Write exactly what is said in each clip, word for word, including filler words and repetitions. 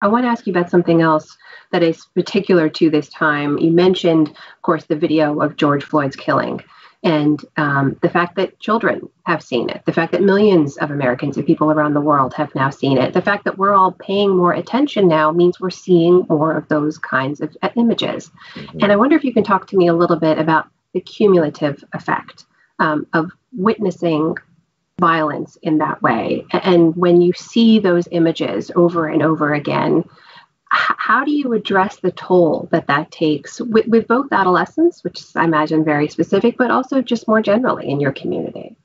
I want to ask you about something else that is particular to this time. You mentioned, of course, the video of George Floyd's killing and um, the fact that children have seen it, the fact that millions of Americans and people around the world have now seen it. The fact that we're all paying more attention now means we're seeing more of those kinds of images. Mm-hmm. And I wonder if you can talk to me a little bit about the cumulative effect um, of witnessing violence in that way. And when you see those images over and over again, how do you address the toll that that takes with, with both adolescents, which is, I imagine, very specific, but also just more generally in your community?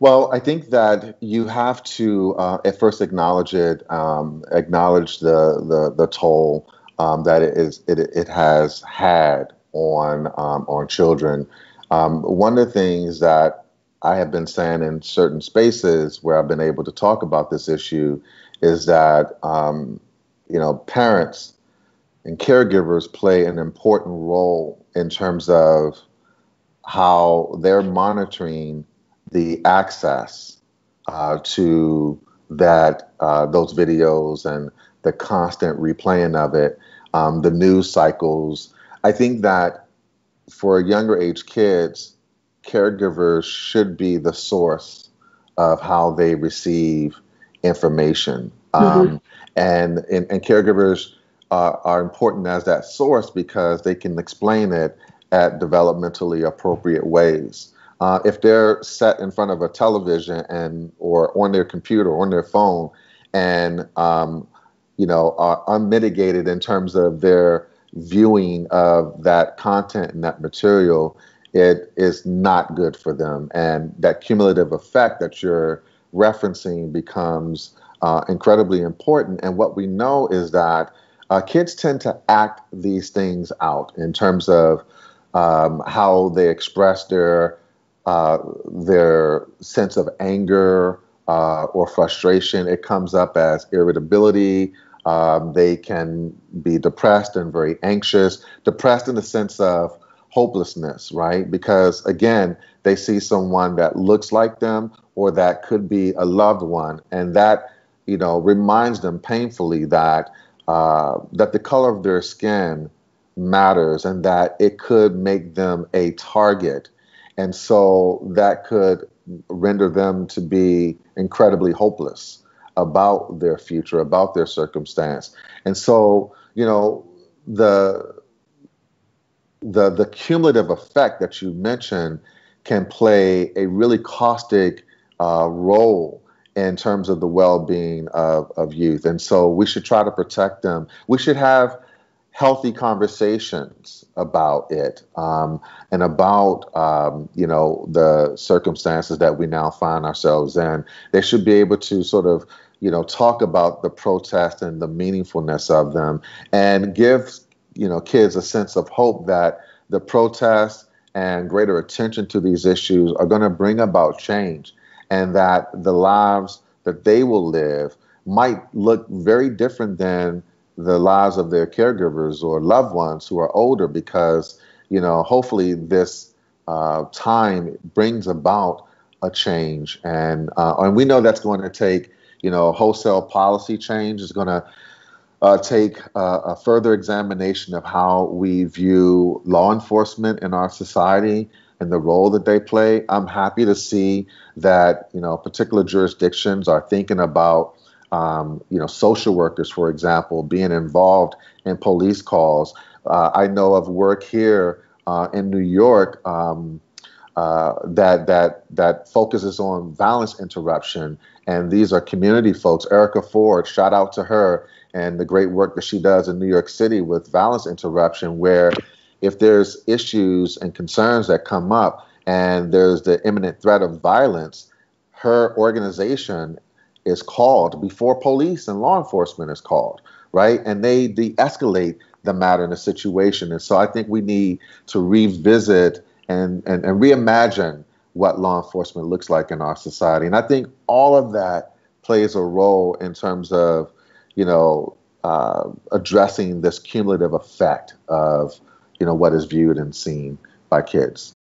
Well, I think that you have to uh, at first acknowledge it, um, acknowledge the the, the toll um, that it is it, it has had on um, on children. Um, one of the things that I have been saying in certain spaces where I've been able to talk about this issue is that, um, you know, parents and caregivers play an important role in terms of how they're monitoring the access uh, to that, uh, those videos and the constant replaying of it, um, the news cycles. I think that for younger age kids, caregivers should be the source of how they receive information. Mm-hmm. um, and, and, and caregivers are, are important as that source because they can explain it at developmentally appropriate ways. Uh, if they're set in front of a television and or on their computer or on their phone and, um, you know, are unmitigated in terms of their viewing of that content and that material, it is not good for them. And that cumulative effect that you're referencing becomes uh, incredibly important. And what we know is that uh, kids tend to act these things out in terms of um, how they express their uh, their sense of anger uh, or frustration. It comes up as irritability. Um, they can be depressed and very anxious, depressed in the sense of hopelessness, right? Because again, they see someone that looks like them or that could be a loved one. And that, you know, reminds them painfully that, uh, that the color of their skin matters and that it could make them a target. And so that could render them to be incredibly hopeless about their future, about their circumstance. And so, you know, the The, the cumulative effect that you mentioned can play a really caustic uh, role in terms of the well-being of, of youth. And so we should try to protect them. We should have healthy conversations about it um, and about, um, you know, the circumstances that we now find ourselves in. They should be able to sort of, you know, talk about the protest and the meaningfulness of them and give you know, kids a sense of hope that the protests and greater attention to these issues are going to bring about change and that the lives that they will live might look very different than the lives of their caregivers or loved ones who are older because, you know, hopefully this uh, time brings about a change. And, uh, and we know that's going to take, you know, wholesale policy change is going to Uh, take uh, a further examination of how we view law enforcement in our society and the role that they play. I'm happy to see that, you know, particular jurisdictions are thinking about, um, you know, social workers, for example, being involved in police calls. Uh, I know of work here uh, in New York um, uh, that that that focuses on violence interruption, and these are community folks. Erica Ford, shout out to her, and the great work that she does in New York City with violence interruption, where if there's issues and concerns that come up and there's the imminent threat of violence, her organization is called before police and law enforcement is called, right? And they de-escalate the matter and the situation. And so I think we need to revisit and, and, and reimagine what law enforcement looks like in our society. And I think all of that plays a role in terms of you know, uh, addressing this cumulative effect of, you know, what is viewed and seen by kids.